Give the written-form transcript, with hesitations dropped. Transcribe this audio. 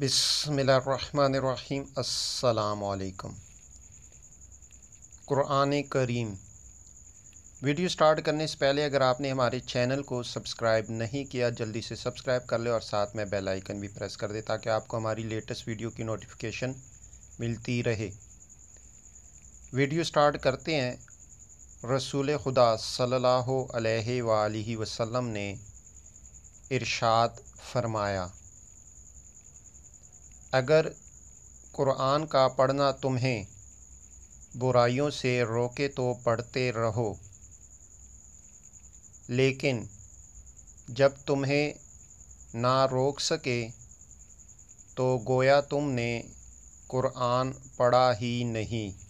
बिस्मिल्लाहिर्रहमानिर्रहीम। अस्सलामुअलैकुम। कुरान करीम video start करने से पहले अगर आपने हमारे चैनल को सब्सक्राइब नहीं किया, जल्दी से सब्सक्राइब कर लें और साथ में बेल आइकन भी प्रेस कर दें ताकि आपको हमारी लेटेस्ट वीडियो की नोटिफिकेशन मिलती रहे। वीडियो स्टार्ट करते हैं। रसूल खुदा सल्लल्लाहु अलैहि वालिहि वसल्लम ने इरशाद फरमाया, अगर कुरान का पढ़ना तुम्हें बुराइयों से रोके तो पढ़ते रहो, लेकिन जब तुम्हें ना रोक सके तो गोया तुमने कुरान पढ़ा ही नहीं।